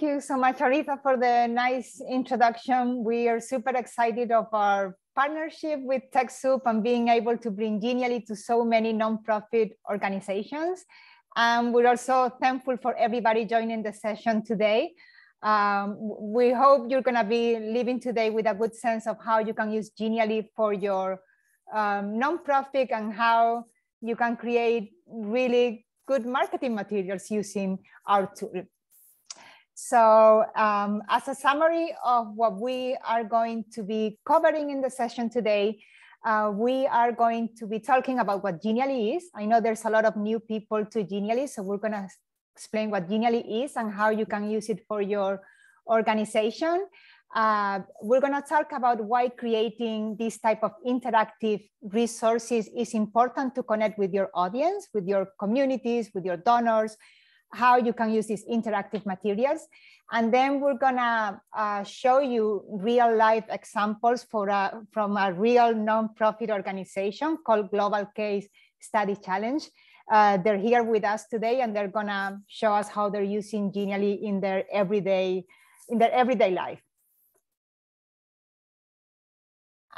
Thank you so much, Arifa, for the nice introduction. We are super excited of our partnership with TechSoup and being able to bring Genially to so many nonprofit organizations. And we're also thankful for everybody joining the session today. We hope you're going to be leaving today with a good sense of how you can use Genially for your nonprofit and how you can create really good marketing materials using our tool. So as a summary of what we are going to be covering in the session today, we are going to be talking about what Genially is. I know there's a lot of new people to Genially, so we're going to explain what Genially is and how you can use it for your organization. We're going to talk about why creating this type of interactive resources is important to connect with your audience, with your communities, with your donors, how you can use these interactive materials. And then we're gonna show you real life examples from a real nonprofit organization called Global Case Study Challenge. They're here with us today and they're gonna show us how they're using Genially in their everyday life.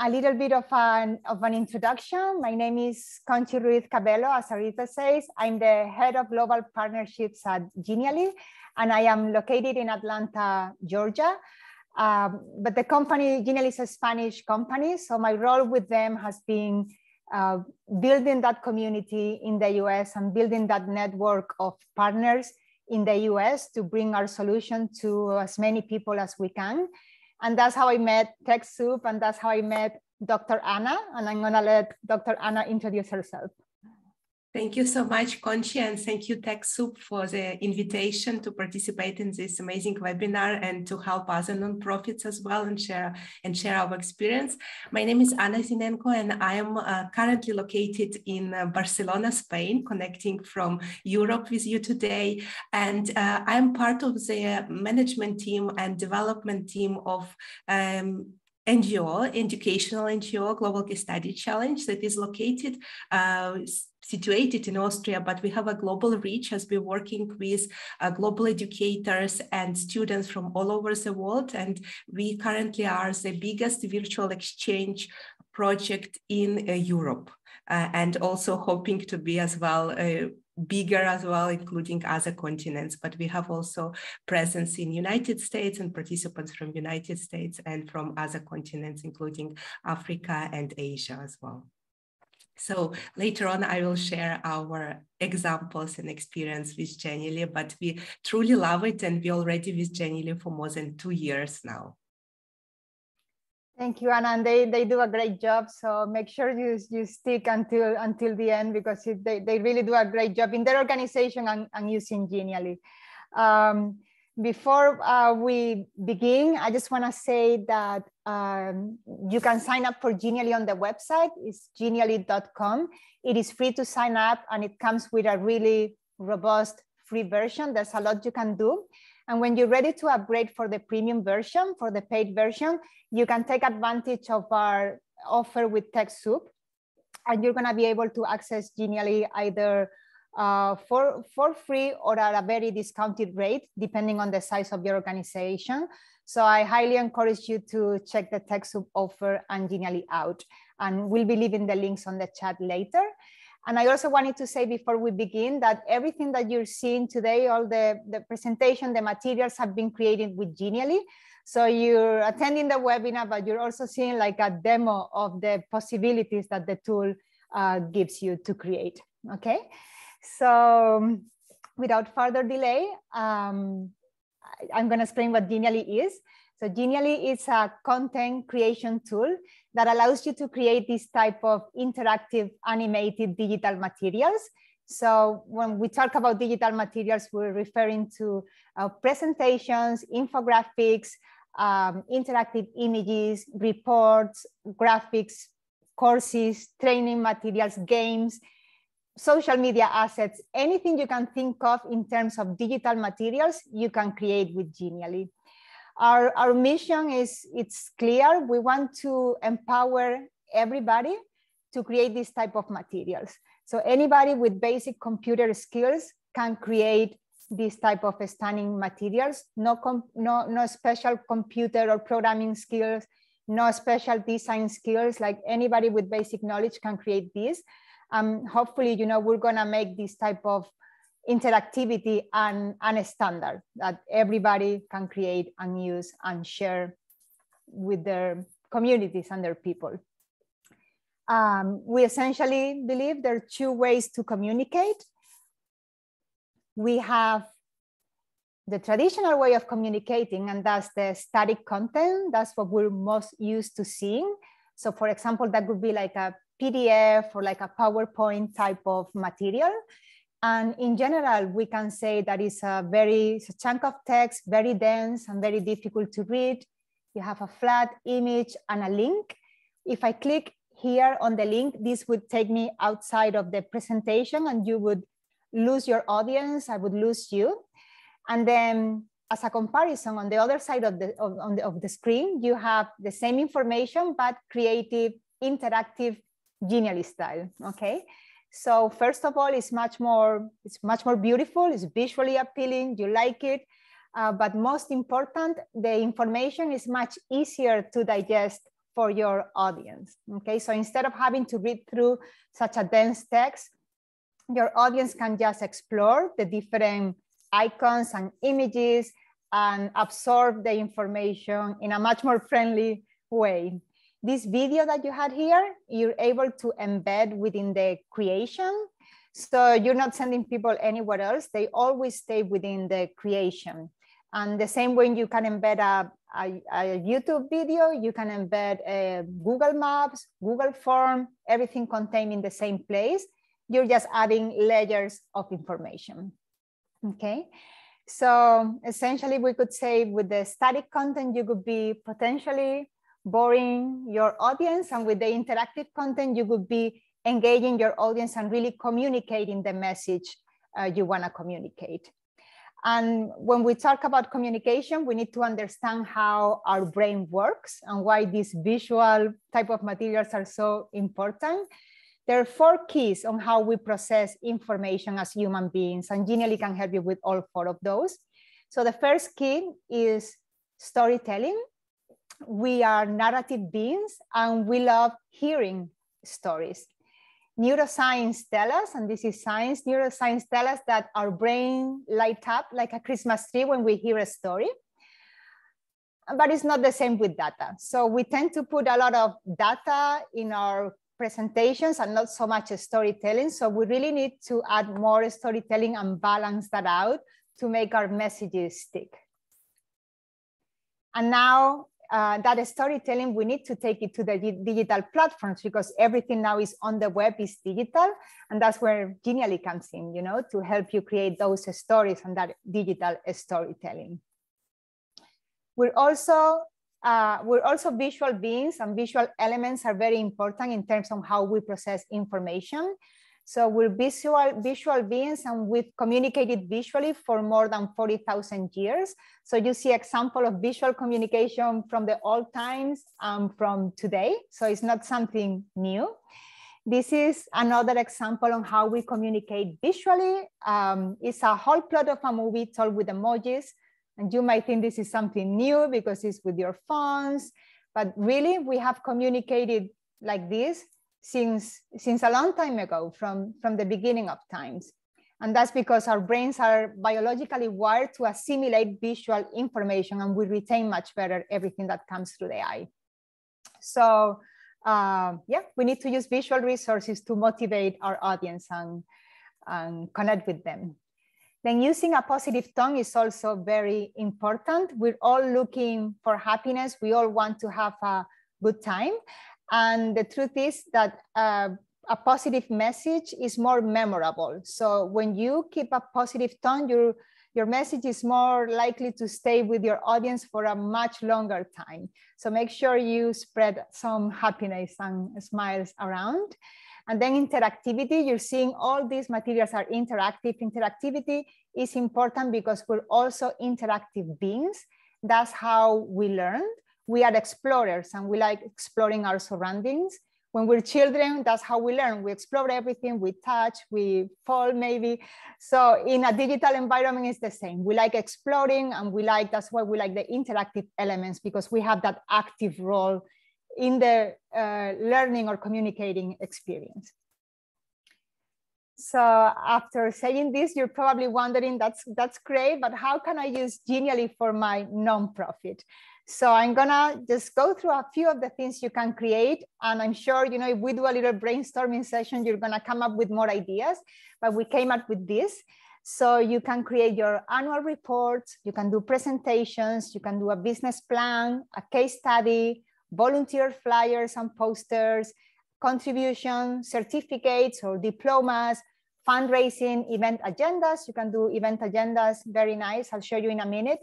A little bit of an introduction. My name is Conchi Ruiz Cabello, as Sarita says. I'm the head of global partnerships at Genially, and I am located in Atlanta, Georgia. But the company, Genially, is a Spanish company. So my role with them has been building that community in the US and building that network of partners in the US to bring our solution to as many people as we can. And that's how I met TechSoup, and that's how I met Dr. Anna. And I'm going to let Dr. Anna introduce herself. Thank you so much, Conchi, and thank you, TechSoup, for the invitation to participate in this amazing webinar and to help other nonprofits as well and share our experience. My name is Anna Zinenko, and I am currently located in Barcelona, Spain, connecting from Europe with you today. And I'm part of the management team and development team of NGO, educational NGO, Global Case Study Challenge, that is located situated in Austria, but we have a global reach as we're working with global educators and students from all over the world. And we currently are the biggest virtual exchange project in Europe, and also hoping to be as well bigger as well, including other continents. But we have also presence in United States and participants from United States and from other continents, including Africa and Asia as well. So later on, I will share our examples and experience with Genially, but we truly love it. And we're already with Genially for more than 2 years now. Thank you, Anna. And they do a great job. So make sure you stick until the end, because they really do a great job in their organization and using Genially. Before we begin, I just want to say that you can sign up for Genially on the website. It's genially.com. It is free to sign up, and it comes with a really robust free version. There's a lot you can do. And when you're ready to upgrade for the premium version, for the paid version, you can take advantage of our offer with TechSoup, and you're going to be able to access Genially either for free or at a very discounted rate, depending on the size of your organization. So I highly encourage you to check the TechSoup offer and Genially out, and we'll be leaving the links on the chat later. And I also wanted to say before we begin that everything that you're seeing today, all the presentation, the materials have been created with Genially. So you're attending the webinar, but you're also seeing like a demo of the possibilities that the tool gives you to create, okay? So without further delay, I'm going to explain what Genially is. So Genially is a content creation tool that allows you to create this type of interactive animated digital materials. So when we talk about digital materials, we're referring to presentations, infographics, interactive images, reports, graphics, courses, training materials, games, social media assets, anything you can think of in terms of digital materials, you can create with Genially. Our mission is, it's clear. We want to empower everybody to create this type of materials. So anybody with basic computer skills can create this type of stunning materials. No special computer or programming skills, no special design skills. Like anybody with basic knowledge can create this. Hopefully, you know, we're gonna make this type of interactivity and a standard that everybody can create and use and share with their communities and their people. We essentially believe there are two ways to communicate. We have the traditional way of communicating, and that's the static content. That's what we're most used to seeing. So for example, that would be like a PDF or like a PowerPoint type of material. And in general, we can say that it's a chunk of text, very dense and very difficult to read. You have a flat image and a link. If I click here on the link, this would take me outside of the presentation and you would lose your audience, I would lose you. And then as a comparison, on the other side of the screen, you have the same information, but creative, interactive, Genially style, okay? So first of all, it's much more beautiful, it's visually appealing, you like it, but most important, the information is much easier to digest for your audience, okay? So instead of having to read through such a dense text, your audience can just explore the different icons and images and absorb the information in a much more friendly way. This video that you had here, you're able to embed within the creation. So you're not sending people anywhere else. They always stay within the creation. And the same way you can embed a YouTube video, you can embed a Google Maps, Google Form, everything contained in the same place. You're just adding layers of information, okay? So essentially we could say with the static content, you could be potentially boring your audience, and with the interactive content, you could be engaging your audience and really communicating the message you wanna communicate. And when we talk about communication, we need to understand how our brain works and why these visual type of materials are so important. There are four keys on how we process information as human beings, and Genially can help you with all four of those. So the first key is storytelling. We are narrative beings and we love hearing stories. Neuroscience tells us, and this is science, neuroscience tells us that our brain lights up like a Christmas tree when we hear a story. But it's not the same with data. So we tend to put a lot of data in our presentations and not so much storytelling. So we really need to add more storytelling and balance that out to make our messages stick. And now that storytelling, we need to take it to the digital platforms because everything now is on the web, is digital. And that's where Genially comes in, you know, to help you create those stories and that digital storytelling. We're also visual beings, and visual elements are very important in terms of how we process information. So we're visual beings, and we've communicated visually for more than 40,000 years. So you see example of visual communication from the old times and from today. So it's not something new. This is another example on how we communicate visually. It's a whole plot of a movie told with emojis. And you might think this is something new because it's with your phones, but really we have communicated like this since a long time ago, from the beginning of times. And that's because our brains are biologically wired to assimilate visual information, and we retain much better everything that comes through the eye. So yeah, we need to use visual resources to motivate our audience and connect with them. Then using a positive tone is also very important. We're all looking for happiness. We all want to have a good time. And the truth is that a positive message is more memorable. So when you keep a positive tone, your message is more likely to stay with your audience for a much longer time. So make sure you spread some happiness and smiles around. And then interactivity, you're seeing all these materials are interactive. Interactivity is important because we're also interactive beings. That's how we learn. We are explorers and we like exploring our surroundings. When we're children, that's how we learn. We explore everything, we touch, we fall maybe. So in a digital environment, it's the same. We like exploring and we like, that's why we like the interactive elements, because we have that active role in the learning or communicating experience. So after saying this, you're probably wondering, that's great, but how can I use Genially for my nonprofit? So I'm gonna just go through a few of the things you can create. And I'm sure, you know, if we do a little brainstorming session, you're gonna come up with more ideas, but we came up with this. So you can create your annual reports, you can do presentations, you can do a business plan, a case study, volunteer flyers and posters, contribution, certificates or diplomas, fundraising, event agendas. You can do event agendas, very nice. I'll show you in a minute.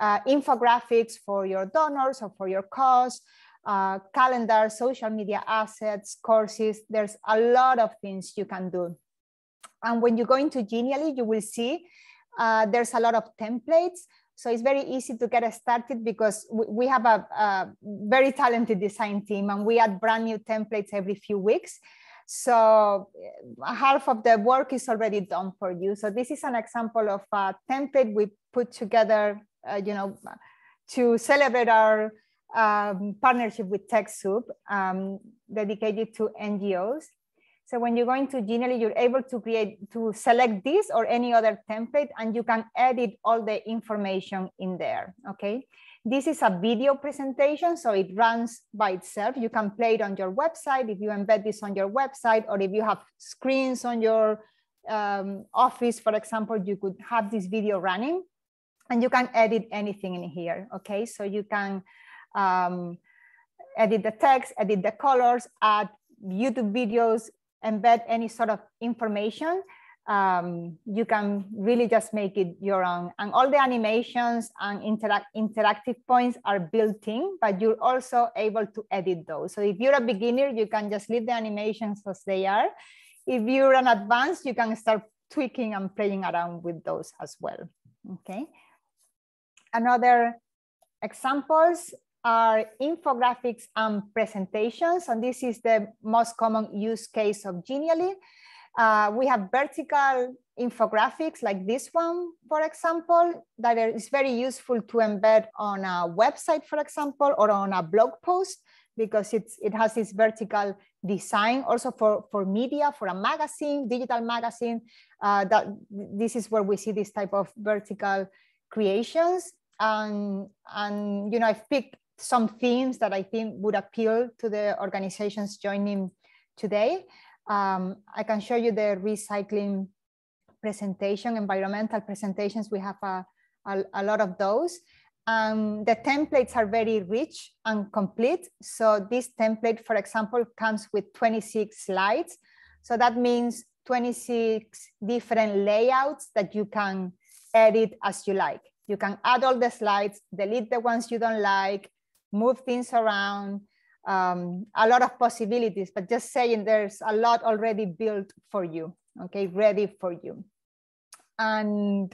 Infographics for your donors or for your cause, calendar, social media assets, courses. There's a lot of things you can do. And when you go into Genially, you will see there's a lot of templates. So it's very easy to get started because we have a very talented design team and we add brand new templates every few weeks. So half of the work is already done for you. So this is an example of a template we put together you know, to celebrate our partnership with TechSoup dedicated to NGOs. So when you go into Genially, you're able to select this or any other template, and you can edit all the information in there, okay? This is a video presentation, so it runs by itself. You can play it on your website if you embed this on your website, or if you have screens on your office, for example, you could have this video running. And you can edit anything in here, okay? So you can edit the text, edit the colors, add YouTube videos, embed any sort of information. You can really just make it your own. And all the animations and interactive points are built in, but you're also able to edit those. So if you're a beginner, you can just leave the animations as they are. If you're an advanced, you can start tweaking and playing around with those as well, okay? Another examples are infographics and presentations. And this is the most common use case of Genially. We have vertical infographics like this one, for example, that is very useful to embed on a website, for example, or on a blog post, because it has this vertical design also for media, for a magazine, digital magazine. That this is where we see this type of vertical creations. And you know, I've picked some themes that I think would appeal to the organizations joining today. I can show you the recycling presentation, environmental presentations. We have a lot of those. The templates are very rich and complete. So this template, for example, comes with 26 slides. So that means 26 different layouts that you can edit as you like. You can add all the slides, delete the ones you don't like, move things around, a lot of possibilities, but just saying there's a lot already built for you, okay, ready for you. And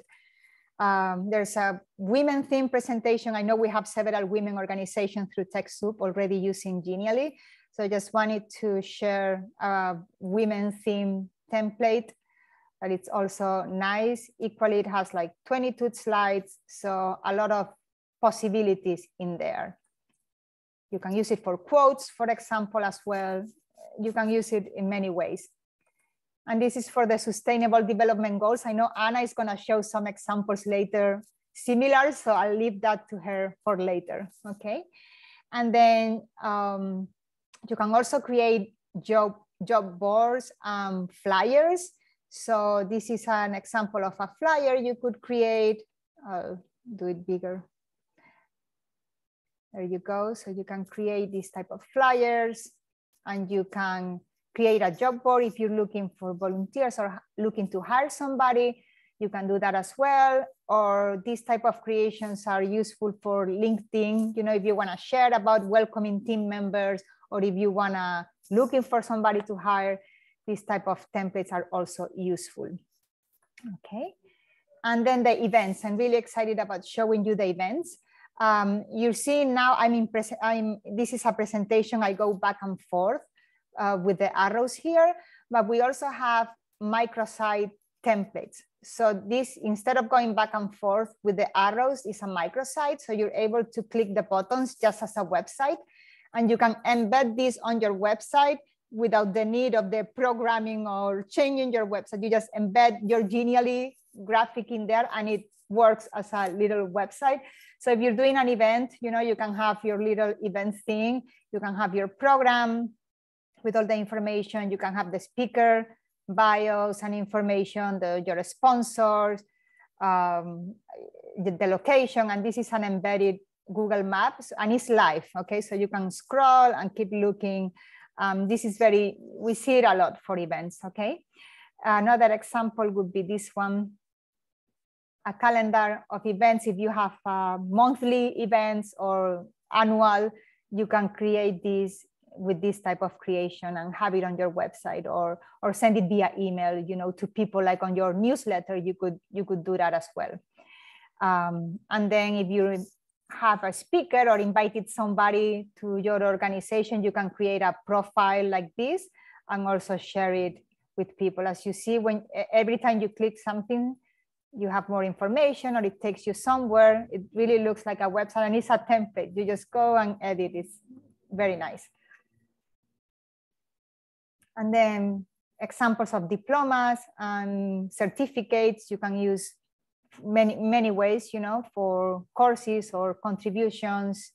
there's a women theme presentation. I know we have several women organizations through TechSoup already using Genially. So I just wanted to share a women theme template. But it's also nice. Equally, it has like 22 slides, so a lot of possibilities in there. You can use it for quotes, for example, as well. You can use it in many ways. And this is for the Sustainable Development Goals. I know Anna is going to show some examples later, similar, so I'll leave that to her for later, okay? And then you can also create job boards, flyers. So this is an example of a flyer you could create. I'll do it bigger. There you go. So you can create these type of flyers, and you can create a job board if you're looking for volunteers or looking to hire somebody. You can do that as well. Or these type of creations are useful for LinkedIn. You know, if you want to share about welcoming team members, or if you want to looking for somebody to hire, these type of templates are also useful, okay? And then the events. I'm really excited about showing you the events. You're seeing now, this is a presentation I go back and forth with the arrows here, but we also have microsite templates. So this, instead of going back and forth with the arrows, is a microsite. So you're able to click the buttons just as a website, and you can embed this on your website without the need of the programming or changing your website. You just embed your Genially graphic in there and it works as a little website. So if you're doing an event, you know, you can have your little event thing, you can have your program with all the information, you can have the speaker, bios and information, your sponsors, the location, and this is an embedded Google Maps and it's live, okay? So you can scroll and keep looking. This is very, we see it a lot for events, okay? Another example would be this one, a calendar of events. If you have monthly events or annual, you can create these with this type of creation and have it on your website, or send it via email, you know, to people, like on your newsletter, you could do that as well. And then if you have a speaker or invited somebody to your organization, you can create a profile like this and also share it with people. As you see, when every time you click something, you have more information or it takes you somewhere. It really looks like a website and it's a template. You just go and edit. It's very nice. And then examples of diplomas and certificates. You can use many ways, you know, for courses or contributions.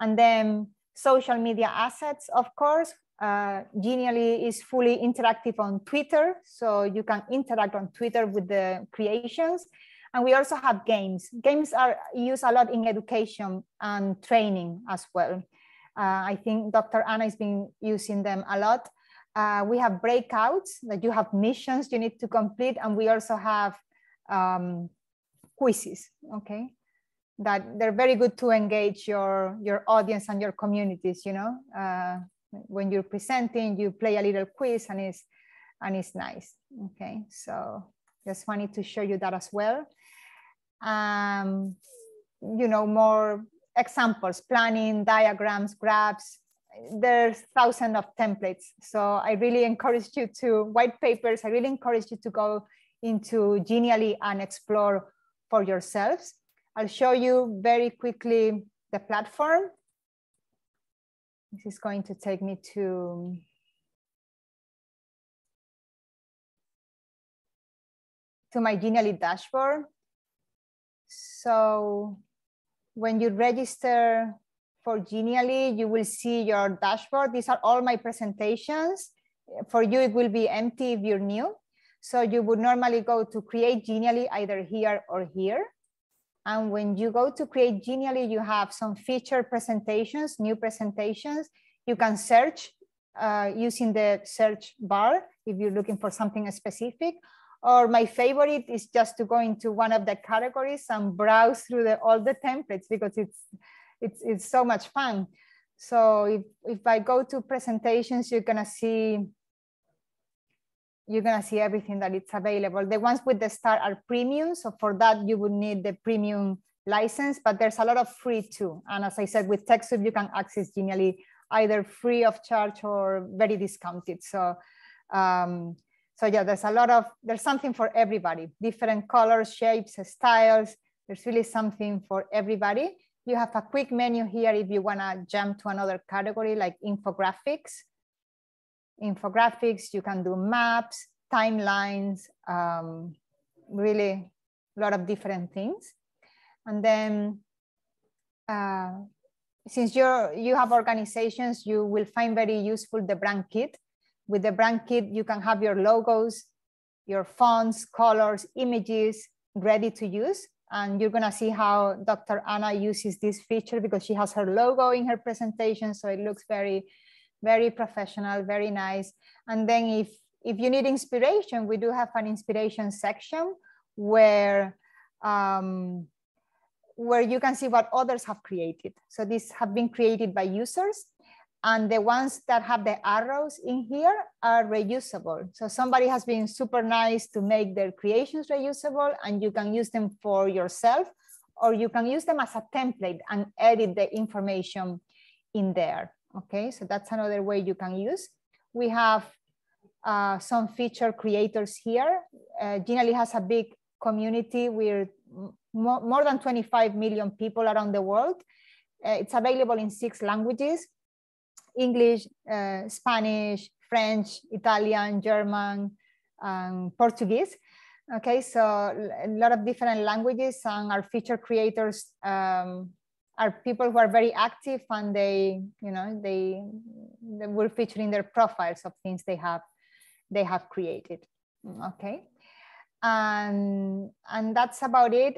And then social media assets, of course. Genially is fully interactive on Twitter, so you can interact on Twitter with the creations. And we also have games. Games are used a lot in education and training as well. I think Dr. Anna has been using them a lot. We have breakouts that you have missions you need to complete, and we also have quizzes, okay? That they're very good to engage your audience and your communities, you know? When you're presenting, you play a little quiz and it's nice, okay? So just wanted to show you that as well. You know, more examples, planning, diagrams, graphs. There's thousands of templates. So I really encourage you to white papers. I really encourage you to go into Genially and explore for yourselves. I'll show you very quickly the platform. This is going to take me to my Genially dashboard. So when you register for Genially, you will see your dashboard. These are all my presentations. For you, it will be empty if you're new. So you would normally go to create Genially either here or here. And when you go to create Genially, you have some feature presentations, new presentations. You can search using the search bar if you're looking for something specific. Or my favorite is just to go into one of the categories and browse through all the templates, because it's so much fun. So if I go to presentations, you're gonna see everything that it's available. The ones with the star are premium. So for that, you would need the premium license, but there's a lot of free too. And as I said, with TechSoup, you can access Genially either free of charge or very discounted. So, yeah, there's something for everybody, different colors, shapes, styles. There's really something for everybody. You have a quick menu here if you want to jump to another category like infographics. You can do maps, timelines, really a lot of different things. And then since you have organizations, you will find very useful the brand kit. With the brand kit, you can have your logos, your fonts, colors, images ready to use. And you're gonna see how Dr. Anna uses this feature, because she has her logo in her presentation. So it looks very, very professional, very nice. And then if you need inspiration, we do have an inspiration section where you can see what others have created. So these have been created by users. And the ones that have the arrows in here are reusable. So somebody has been super nice to make their creations reusable, and you can use them for yourself, or you can use them as a template and edit the information in there. Okay, so that's another way you can use. we have some feature creators here. Genially has a big community. We're more than 25 million people around the world. It's available in 6 languages: English, Spanish, French, Italian, German, Portuguese. Okay, so a lot of different languages, and our feature creators are people who are very active, and they, you know, they were featuring their profiles of things they have created. Okay, and that's about it.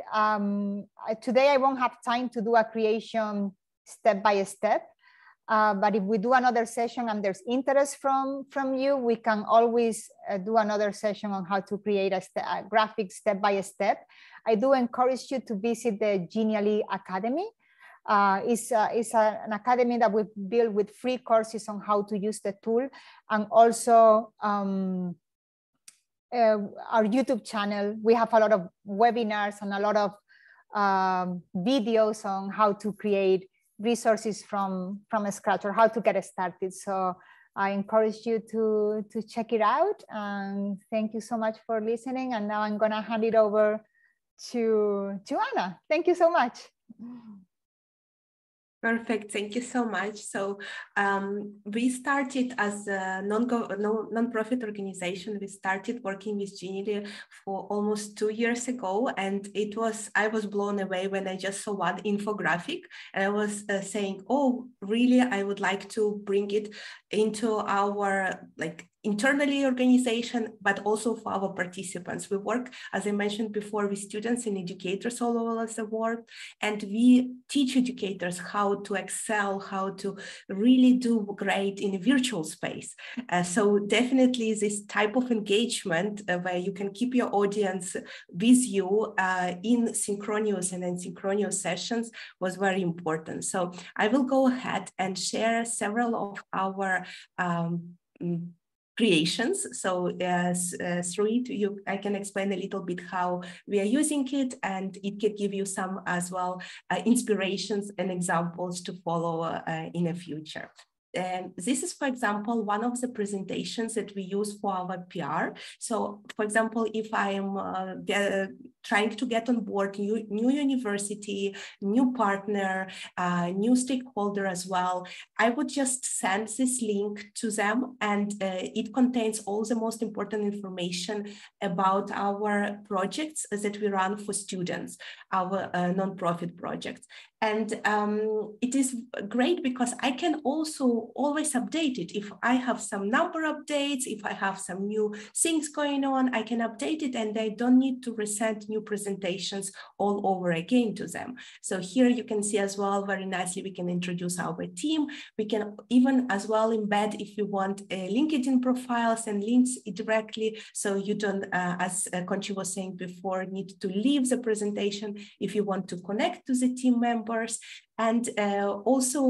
Today I won't have time to do a creation step by step, but if we do another session and there's interest from you, we can always do another session on how to create a graphic step by step. I do encourage you to visit the Genially Academy. It's an academy that we build with free courses on how to use the tool, and also our YouTube channel. We have a lot of webinars and a lot of videos on how to create resources from scratch, or how to get started. So I encourage you to check it out, and thank you so much for listening. And now I'm gonna hand it over to Anna. Thank you so much. Perfect. Thank you so much. So we started as a non-profit organization. We started working with Genially for almost 2 years ago, and I was blown away when I just saw one infographic, and I was saying, "Oh, really? I would like to bring it into our internally organization, but also for our participants." We work, as I mentioned before, with students and educators all over the world, and we teach educators how to excel, how to really do great in a virtual space. So definitely this type of engagement where you can keep your audience with you in synchronous and asynchronous sessions was very important. So I will go ahead and share several of our creations. So through it, I can explain a little bit how we are using it, and it can give you some as well inspirations and examples to follow in the future. And this is, for example, one of the presentations that we use for our PR. So, for example, if I am trying to get on board new university, new partner, new stakeholder as well, I would just send this link to them, and it contains all the most important information about our projects that we run for students, our nonprofit projects. And it is great because I can also always update it. If I have some number updates, if I have some new things going on, I can update it, and I don't need to resend new presentations all over again to them. So here you can see as well, very nicely, we can introduce our team. We can even as well embed, if you want, LinkedIn profiles and links directly. So you don't, as Conchi was saying before, need to leave the presentation if you want to connect to the team member. And also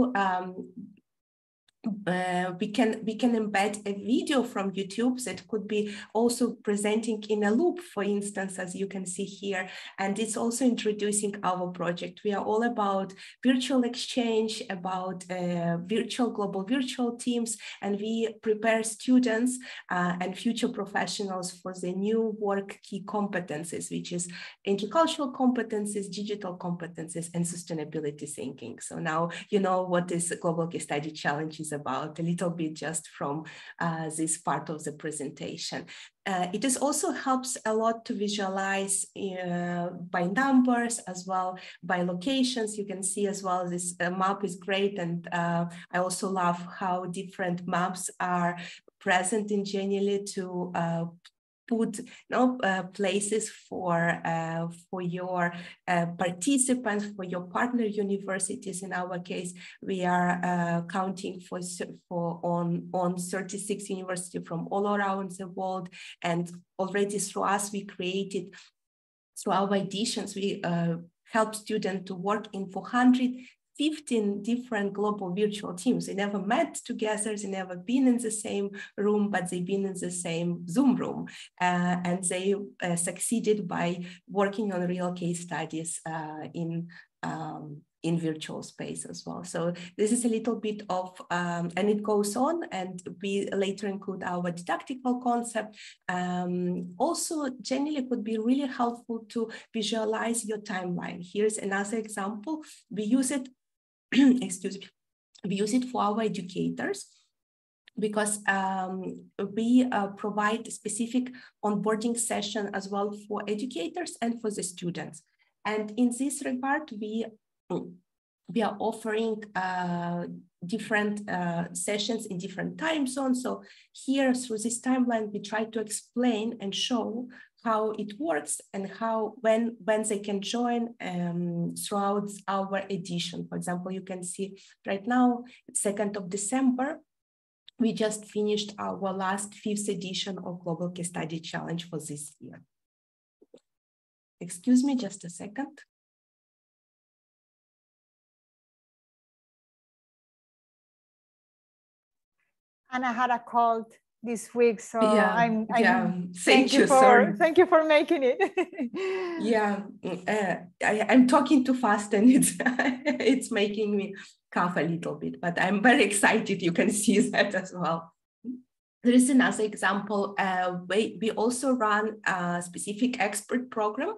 we can embed a video from YouTube that could be also presenting in a loop, for instance, as you can see here. And it's also introducing our project. We are all about virtual exchange, about global virtual teams, and we prepare students and future professionals for the new work key competencies, which is intercultural competencies, digital competencies, and sustainability thinking. So now you know what is the Global Case Study Challenge is about, a little bit just from this part of the presentation. It is also helps a lot to visualize by numbers as well, by locations. You can see as well this map is great, and I also love how different maps are present in Genially to put places for your participants, for your partner universities. In our case, we are counting on 36 universities from all around the world, and already through us we created, through our editions, we help students to work in 415 different global virtual teams. They never met together, they never been in the same room, but they've been in the same Zoom room. And they succeeded by working on real case studies in virtual space as well. So this is a little bit of, and it goes on, and we later include our didactical concept. Also, Genially could be really helpful to visualize your timeline. Here's another example. We use it, excuse me, we use it for our educators, because we provide specific onboarding session as well for educators and for the students. And in this regard, we are offering different sessions in different time zones. So here through this timeline, we try to explain and show how it works and how when they can join throughout our edition. For example, you can see right now, 2nd of December, we just finished our last 5th edition of Global Case Study Challenge for this year. Excuse me, just a second. Anna had a cold this week, so yeah, thank you for making it. Yeah, I'm talking too fast and it's it's making me cough a little bit, but I'm very excited. You can see that as well. There is another example. We also run a specific expert program.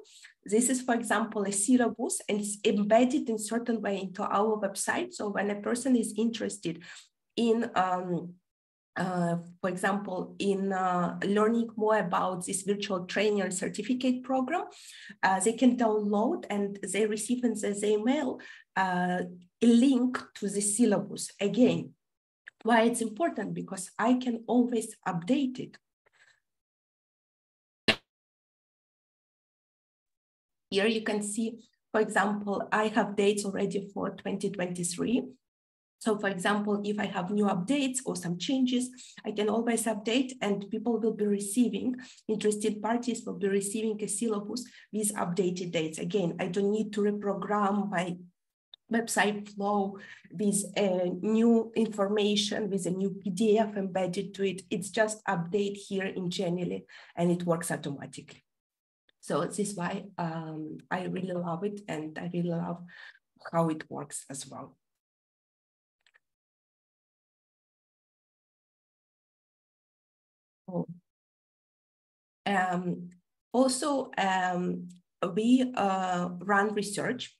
This is, for example, a syllabus, and it's embedded in a certain way into our website. So when a person is interested in for example, in learning more about this virtual trainer certificate program, they can download and they receive in their email a link to the syllabus. Again, why it's important? Because I can always update it. Here you can see, for example, I have dates already for 2023. So, for example, if I have new updates or some changes, I can always update, and people will be receiving, interested parties will be receiving a syllabus with updated dates. Again, I don't need to reprogram my website flow with new information, with a new PDF embedded to it. It's just update here in Genially, and it works automatically. So this is why I really love it, and I really love how it works as well. Also, we run research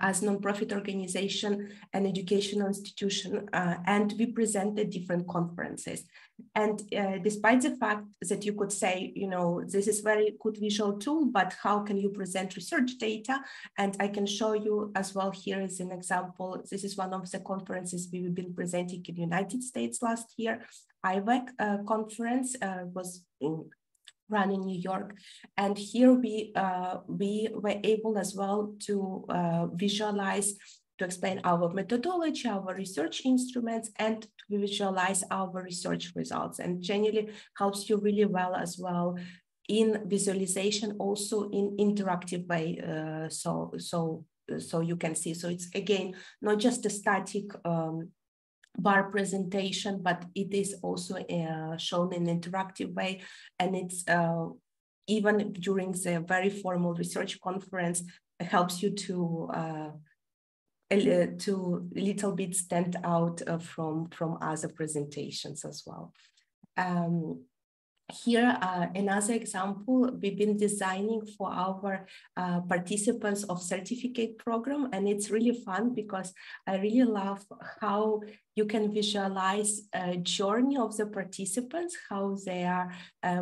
as a nonprofit organization and educational institution, and we present at different conferences. And despite the fact that you could say, you know, this is very good visual tool, but how can you present research data? And I can show you as well, here is an example. This is one of the conferences we've been presenting in the United States last year. IVEC conference was run in New York. And here we were able as well to visualize, to explain our methodology, our research instruments, and to visualize our research results. And Genially helps you really well as well in visualization, also in interactive way. So you can see. So it's, again, not just a static bar presentation, but it is also shown in an interactive way. And it's even during the very formal research conference, it helps you to a little bit stand out from other presentations as well. Here, another example, we've been designing for our participants of certificate program, and it's really fun because I really love how you can visualize a journey of the participants, how they are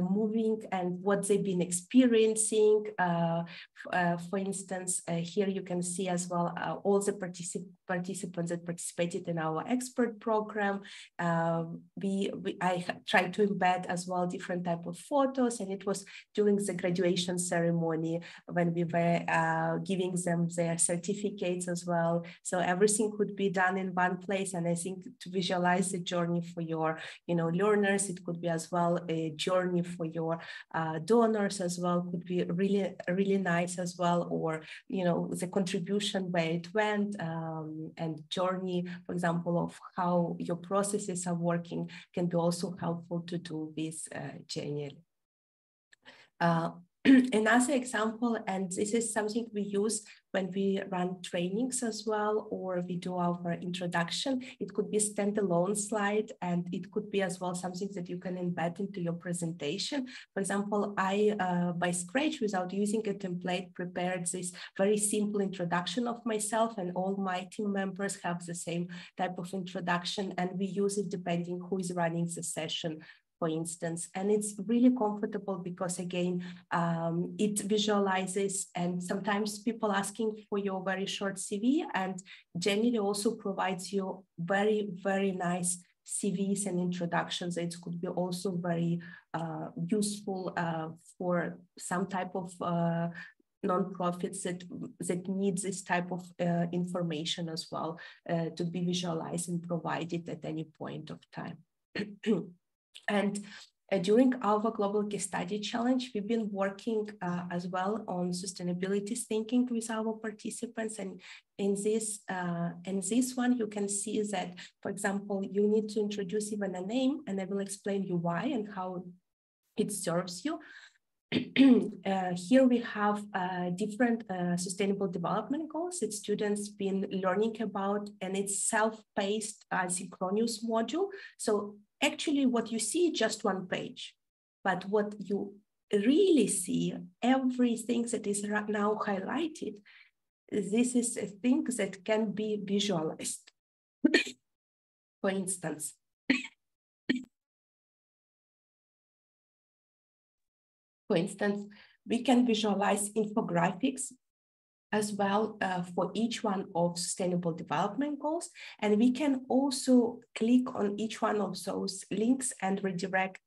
moving and what they've been experiencing. For instance, here you can see as well all the participants that participated in our expert program. I tried to embed as well different type of photos, and it was during the graduation ceremony when we were giving them their certificates as well. So everything could be done in one place, and I think to visualize the journey for your, you know, learners. It could be as well a journey for your donors as well. Could be really, really nice as well. Or, you know, the contribution where it went, and journey, for example, of how your processes are working can be also helpful to do with Genially. Another example, and this is something we use when we run trainings as well, or we do our introduction. It could be a standalone slide, and it could be as well something that you can embed into your presentation. For example, I, by scratch, without using a template, prepared this very simple introduction of myself, and all my team members have the same type of introduction, and we use it depending who is running the session, for instance. And it's really comfortable because, again, it visualizes, and sometimes people asking for your very short CV, and Genially also provides you very, very nice CVs and introductions. It could be also very useful for some type of nonprofits that need this type of information as well to be visualized and provided at any point of time. And during our Global Case Study Challenge, we've been working as well on sustainability thinking with our participants. And in this one, you can see that, for example, you need to introduce even a name, and I will explain you why and how it serves you. Here we have different sustainable development goals that students been learning about, and it's self-paced synchronous module. So actually what you see is just one page, but what you really see, everything that is right now highlighted, this is a thing that can be visualized. For instance, we can visualize infographics as well for each one of sustainable development goals. And we can also click on each one of those links and redirect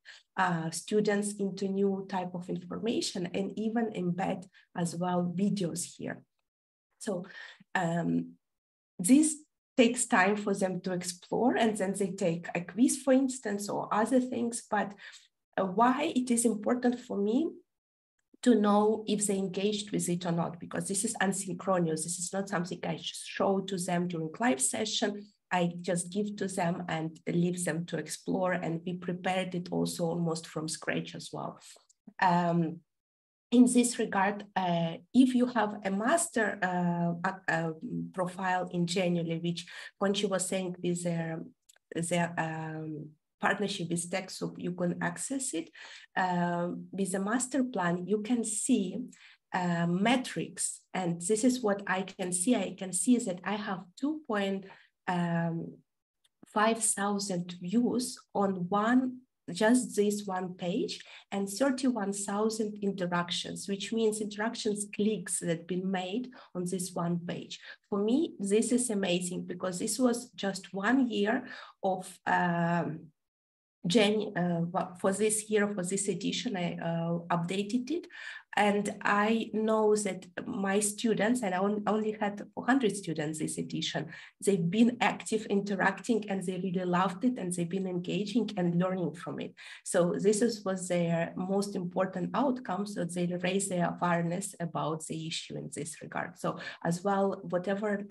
students into new type of information, and even embed as well videos here. So this takes time for them to explore, and then they take a quiz, for instance, or other things. But why it is important for me to know if they engaged with it or not, because this is asynchronous. This is not something I show to them during live session. I just give to them and leave them to explore, and we prepared it also almost from scratch as well. In this regard, if you have a master profile in Genially, which Conchi was saying is their partnership with TechSoup, you can access it. With a master plan, you can see metrics. And this is what I can see. I can see that I have 2,500 views on one, just this one page, and 31,000 interactions, which means interactions, clicks that been made on this one page. For me, this is amazing, because this was just 1 year of for this year, for this edition, I updated it. And I know that my students, and I only had 400 students this edition, they've been active, interacting, and they really loved it, and they've been engaging and learning from it. So this was their most important outcome. So they raise their awareness about the issue in this regard. So as well, whatever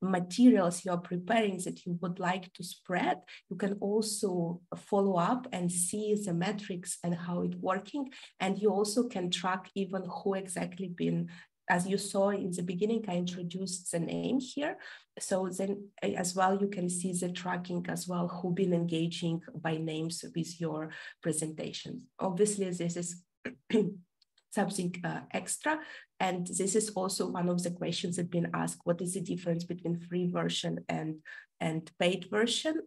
materials you're preparing that you would like to spread, you can also follow up and see the metrics and how it's working. And you also can track even who exactly been, as you saw in the beginning, I introduced the name here. So then as well, you can see the tracking as well, who been engaging by names with your presentations. Obviously, this is something extra. And this is also one of the questions that have been asked: what is the difference between free version and paid version?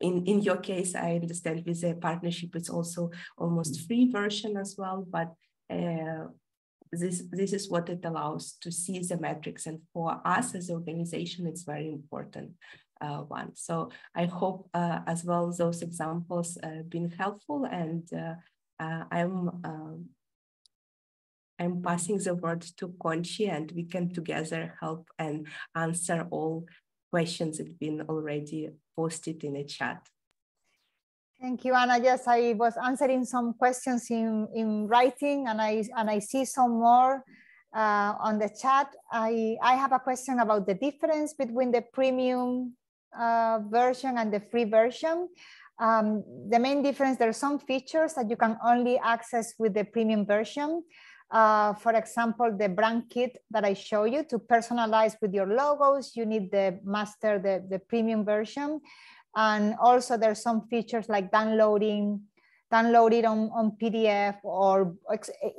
In your case, I understand with the partnership, it's also almost free version as well, but this is what it allows to see the metrics. And for us as an organization, it's very important one. So I hope as well those examples have been helpful, and I'm passing the word to Conchi, and we can together help and answer all questions that have been already posted in the chat. Thank you, Anna. Yes, I was answering some questions in writing, and I see some more on the chat. I have a question about the difference between the premium version and the free version. The main difference, there are some features that you can only access with the premium version. For example, the brand kit that I show you to personalize with your logos, you need the master, the premium version. And also there's some features like downloading on PDF or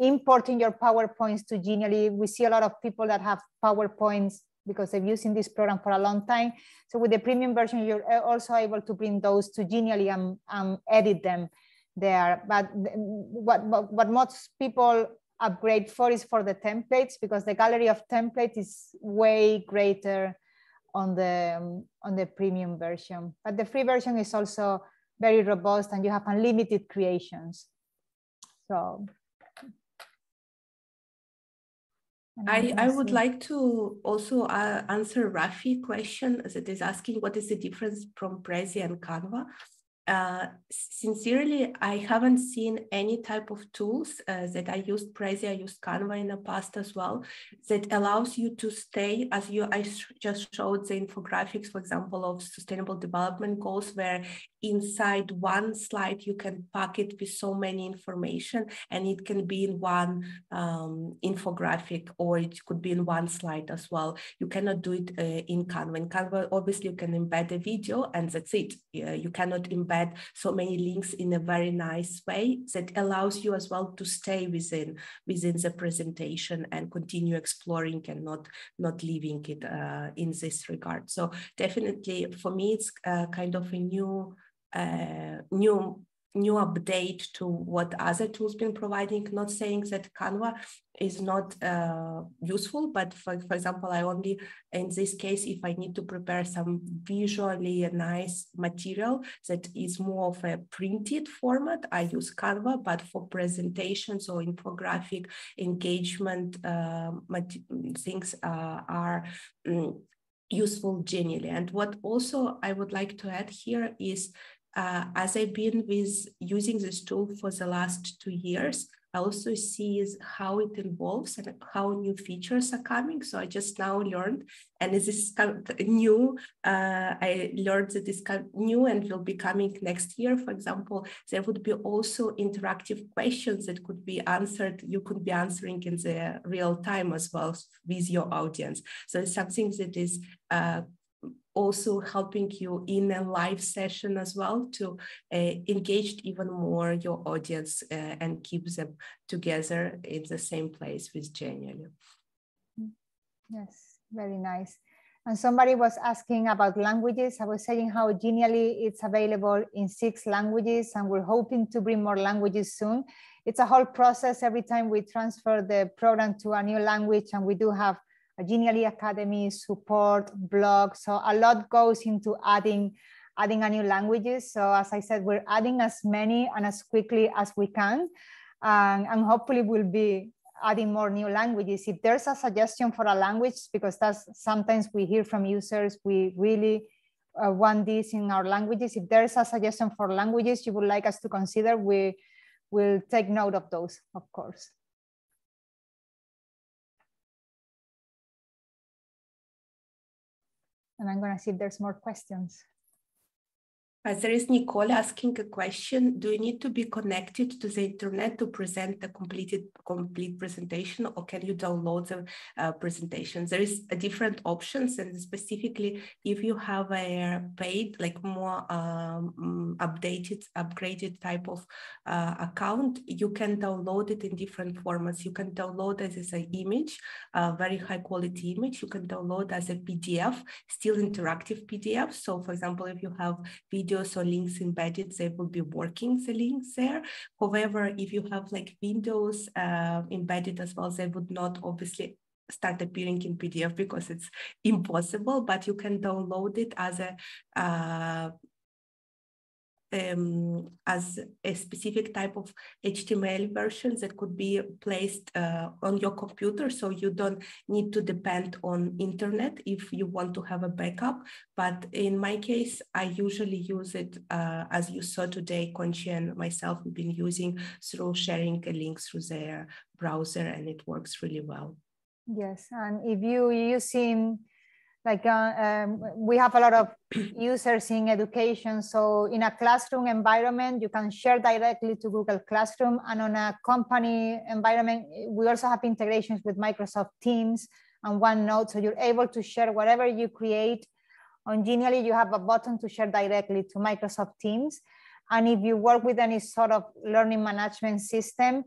importing your PowerPoints to Genially. We see a lot of people that have PowerPoints because they've used this program for a long time. So with the premium version, you're also able to bring those to Genially and edit them there. But what most people upgrade for is for the templates, because the gallery of templates is way greater on the premium version. But the free version is also very robust and you have unlimited creations. So I would like to also answer Rafi's question that is asking what is the difference from Prezi and Canva. Sincerely, I haven't seen any type of tools that I used Prezi, I used Canva in the past as well, that allows you to stay as you, I just showed the infographics, for example, of sustainable development goals, where inside one slide, you can pack it with so many information, and it can be in one infographic, or it could be in one slide as well. You cannot do it in Canva. In Canva, obviously you can embed a video and that's it. You cannot embed so many links in a very nice way that allows you as well to stay within the presentation and continue exploring and not leaving it in this regard. So definitely for me, it's kind of a new update to what other tools been providing, not saying that Canva is not useful, but for example, I only, in this case, if I need to prepare some visually nice material that is more of a printed format, I use Canva, but for presentations or infographic engagement things are useful generally. And what also I would like to add here is, as I've been with using this tool for the last 2 years, I also see how it evolves and how new features are coming. So I just now learned, and this is new, I learned that it's new and will be coming next year. For example, there would be also interactive questions that could be answered. You could be answering in the real time as well with your audience. So it's something that is also helping you in a live session as well to engage even more your audience and keep them together in the same place with Genially. Yes, very nice. And somebody was asking about languages. I was saying how Genially it's available in 6 languages, and we're hoping to bring more languages soon. It's a whole process every time we transfer the program to a new language, and we do have Genially Academy, support, blog. So a lot goes into adding a new languages. So as I said, we're adding as many and as quickly as we can. And hopefully we'll be adding more new languages. If there's a suggestion for a language, because that's sometimes we hear from users, we really want this in our languages. If there's a suggestion for languages you would like us to consider, we will take note of those, of course. And I'm going to see if there's more questions. As there is Nicole asking a question, do you need to be connected to the internet to present the complete presentation, or can you download the presentation? There is different options, and specifically if you have a paid, like more upgraded type of account, you can download it in different formats. You can download it as an image, a very high quality image. You can download as a PDF, still interactive PDF. So for example, if you have video or links embedded, they will be working the links there. However, if you have like windows embedded as well, they would not obviously start appearing in PDF because it's impossible, but you can download it as a specific type of HTML version that could be placed on your computer. So you don't need to depend on internet if you want to have a backup. But in my case, I usually use it, as you saw today, Conchi and myself have been using through sharing a link through their browser, and it works really well. Yes, and if you using Like we have a lot of users in education. So in a classroom environment, you can share directly to Google Classroom. And on a company environment, we also have integrations with Microsoft Teams and OneNote. So you're able to share whatever you create. On Genially, you have a button to share directly to Microsoft Teams. And if you work with any sort of learning management system,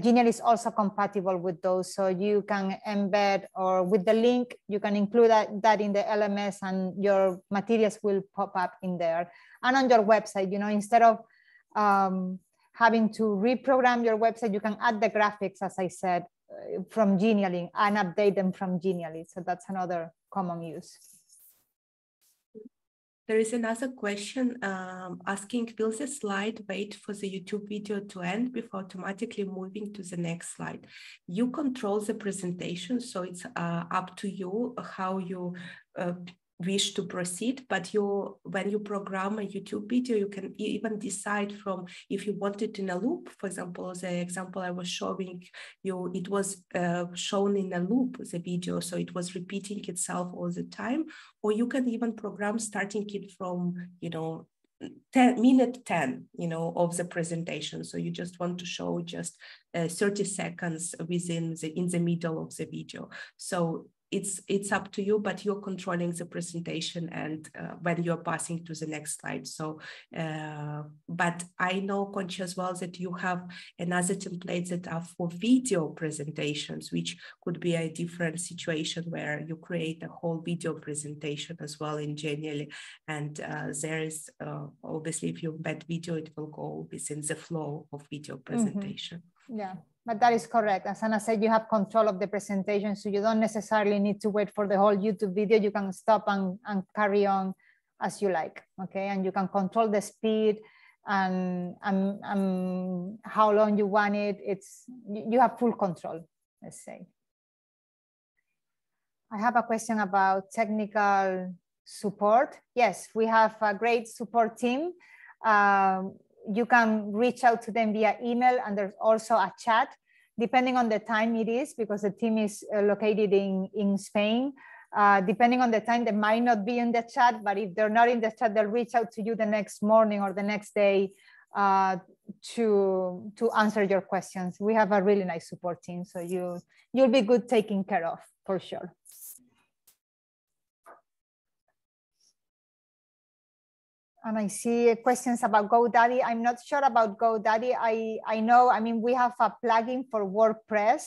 Genially is also compatible with those. So you can embed, or with the link, you can include that in the LMS and your materials will pop up in there. And on your website, you know, instead of having to reprogram your website, you can add the graphics, as I said, from Genially and update them from Genially. So that's another common use. There is another question asking, will the slide wait for the YouTube video to end before automatically moving to the next slide? You control the presentation, so it's up to you how you wish to proceed, but you, when you program a YouTube video, you can even decide from if you want it in a loop. For example, the example I was showing you, it was shown in a loop, the video, so it was repeating itself all the time. Or you can even program starting it from, you know, minute 10, you know, of the presentation. So you just want to show just 30 seconds within the middle of the video. So it's up to you, but you're controlling the presentation and when you're passing to the next slide. So, but I know, Conchi, as well, that you have another template that are for video presentations, which could be a different situation where you create a whole video presentation as well in Genially. And there is, obviously, if you embed video, it will go within the flow of video presentation. Mm-hmm. Yeah. But that is correct. As Anna said, you have control of the presentation, so you don't necessarily need to wait for the whole YouTube video. You can stop and carry on as you like, okay? And you can control the speed and how long you want it. It's, you have full control, let's say. I have a question about technical support. Yes, we have a great support team. You can reach out to them via email, and there's also a chat, depending on the time it is, because the team is located in Spain. Depending on the time, they might not be in the chat, but if they're not in the chat, they'll reach out to you the next morning or the next day to answer your questions. We have a really nice support team, so you'll be good taken care of, for sure. And I see questions about GoDaddy. I'm not sure about GoDaddy. I know, I mean, we have a plugin for WordPress.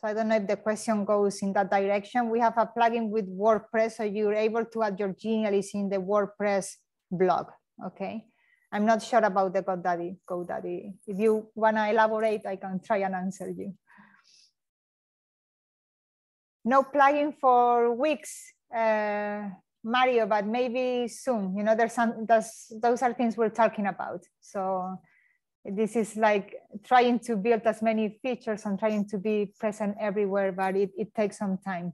So I don't know if the question goes in that direction. We have a plugin with WordPress, so you're able to add your Genially in the WordPress blog, okay? I'm not sure about the GoDaddy. If you wanna elaborate, I can try and answer you. No plugin for Wix. Mario, but maybe soon, you know, those are things we're talking about. So this is like trying to build as many features and trying to be present everywhere, but it takes some time.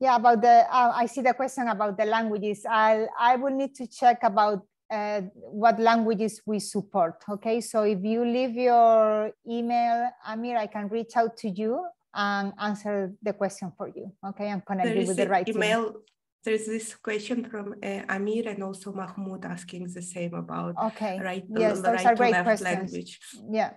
Yeah, about the, I see the question about the languages. I will need to check about what languages we support, okay? So if you leave your email, Amir, I can reach out to you and answer the question for you, okay, and connect you with the right email. There's this question from Amir and also Mahmoud asking the same about right to left language. Yeah,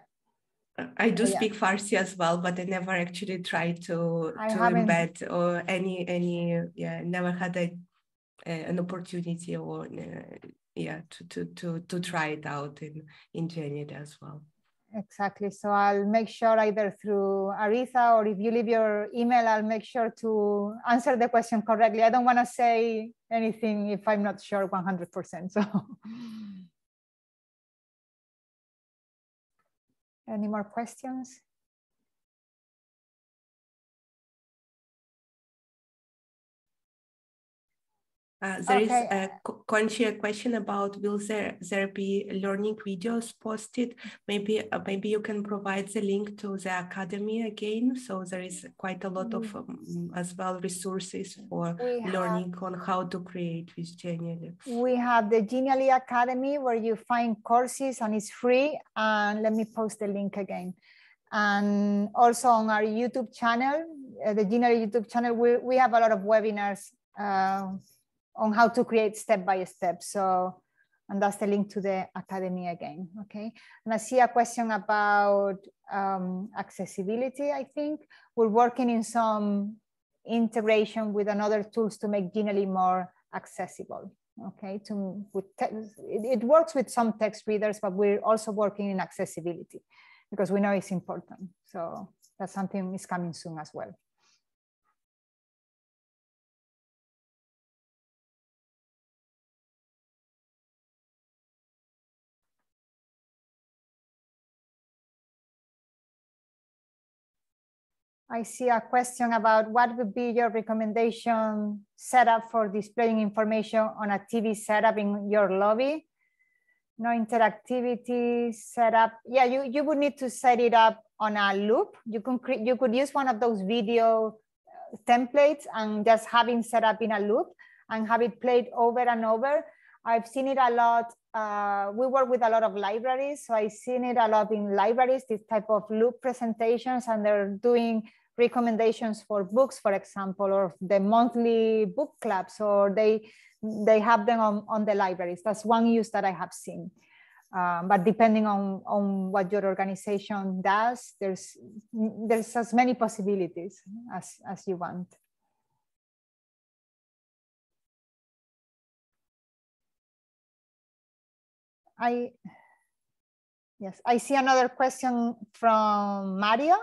I do speak Farsi as well, but I never actually tried to embed or never had an opportunity or to try it out in Genially as well. Exactly. So I'll make sure either through Aritha or if you leave your email, I'll make sure to answer the question correctly. I don't want to say anything if I'm not sure 100%. So, any more questions? There is Conchi, a question about will there be learning videos posted? Maybe you can provide the link to the academy again. So there is quite a lot of as well resources for learning on how to create with Genially. We have the Genially Academy where you find courses and it's free. And let me post the link again. And also on our YouTube channel, the Genially YouTube channel, we have a lot of webinars on how to create step by step. So, and that's the link to the academy again. Okay, and I see a question about accessibility. I think we're working in some integration with another tools to make Genially more accessible. Okay, it works with some text readers, but we're also working in accessibility because we know it's important. So that's something is coming soon as well. I see a question about what would be your recommendation setup for displaying information on a TV setup in your lobby? No interactivity setup. Yeah, you would need to set it up on a loop. You could use one of those video templates and just having set up in a loop and have it played over and over. I've seen it a lot. We work with a lot of libraries, so I've seen it a lot in libraries, this type of loop presentations, and they're doing recommendations for books, for example, or the monthly book clubs, or they have them on the libraries. That's one use that I have seen. But depending on what your organization does, there's as many possibilities as you want. Yes, I see another question from Mario.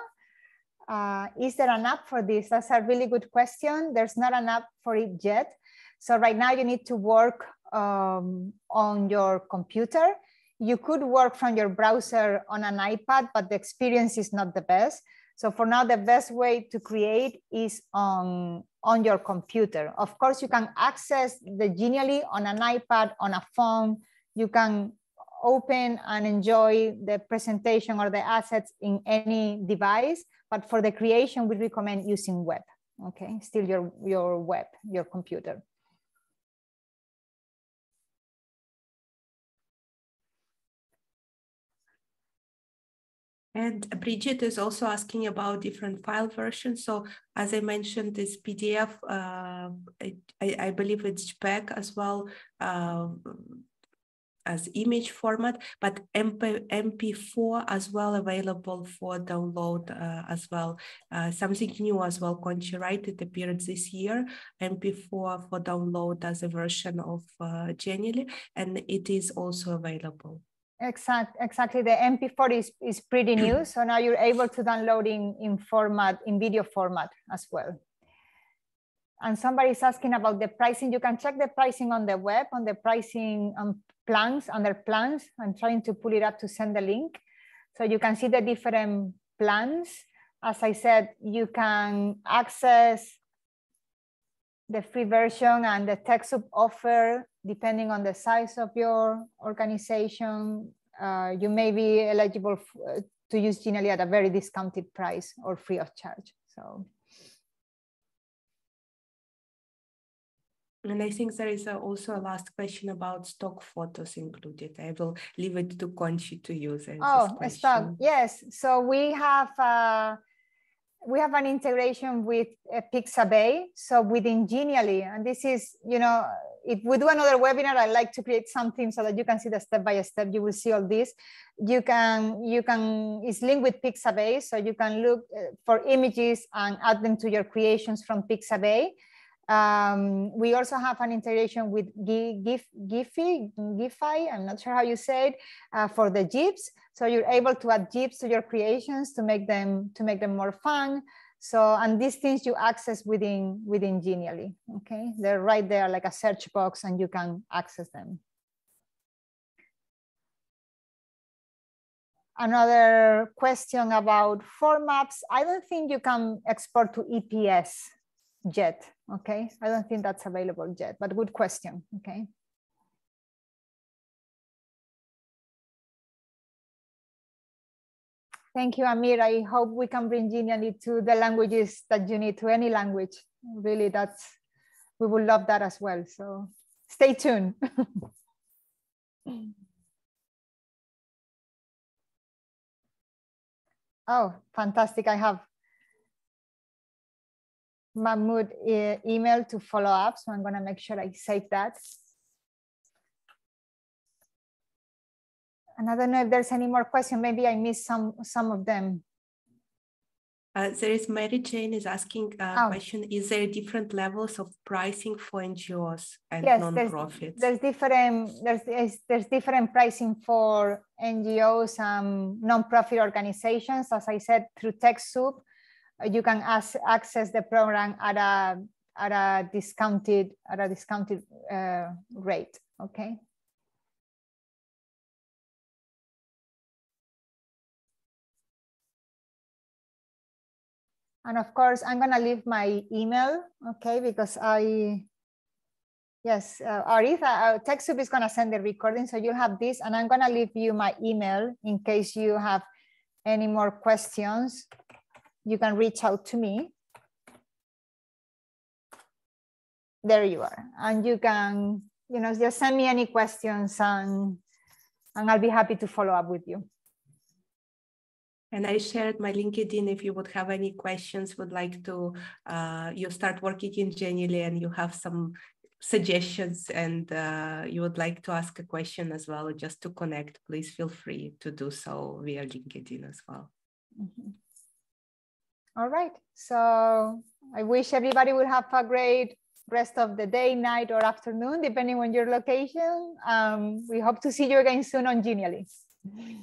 Is there an app for this? That's a really good question. There's not an app for it yet. So right now you need to work on your computer. You could work from your browser on an iPad, but the experience is not the best. So for now, the best way to create is on your computer. Of course, you can access the Genially on an iPad, on a phone. You can open and enjoy the presentation or the assets in any device, but for the creation, we recommend using web. Okay, still your web, your computer. And Bridget is also asking about different file versions. So as I mentioned, this PDF, I believe it's JPEG as well, as image format, but MP4 as well available for download as well. Something new as well, Conchi, right? It appeared this year, MP4 for download as a version of Genially, and it is also available. Exactly. The MP4 is pretty new, so now you're able to download in video format as well. And somebody's asking about the pricing. You can check the pricing on the web, on the pricing plans, under plans. I'm trying to pull it up to send the link. So you can see the different plans. As I said, you can access the free version and the TechSoup offer, depending on the size of your organization. You may be eligible to use Genially at a very discounted price or free of charge. So. And I think there is also a last question about stock photos included. I will leave it to Conchi to use it. Oh, stock, yes. So we have an integration with Pixabay, so within Genially, and this is, you know, if we do another webinar, I like to create something so that you can see the step by step. You will see all this. It's linked with Pixabay, so you can look for images and add them to your creations from Pixabay. We also have an integration with GIPHY, I'm not sure how you say it, for the GIFs. So you're able to add GIFs to your creations to make them more fun. So, and these things you access within Genially. Okay, they're right there like a search box, and you can access them. Another question about formats. I don't think you can export to EPS yet. Okay, I don't think that's available yet, but good question. Okay. Thank you, Amir. I hope we can bring Genially to the languages that you need, to any language. Really, we would love that as well. So stay tuned. Oh, fantastic. I have Mahmoud email to follow up. So I'm going to make sure I save that. And I don't know if there's any more questions. Maybe I missed some of them. There is Mary Jane is asking a question. Is there different levels of pricing for NGOs and non-profits? There's different pricing for NGOs and non-profit organizations. As I said, through TechSoup, you can access the program at a discounted rate. Okay. And of course, I'm going to leave my email, okay, because Aritha, TechSoup is going to send the recording, so you'll have this, and I'm going to leave you my email in case you have any more questions. You can reach out to me. There you are. And you can, you know, just send me any questions, and I'll be happy to follow up with you. And I shared my LinkedIn. If you would have any questions, would like to, you start working in Genially and you have some suggestions and you would like to ask a question as well, just to connect, please feel free to do so via LinkedIn as well. Mm-hmm. All right. So I wish everybody will have a great rest of the day, night, or afternoon, depending on your location. We hope to see you again soon on Genially.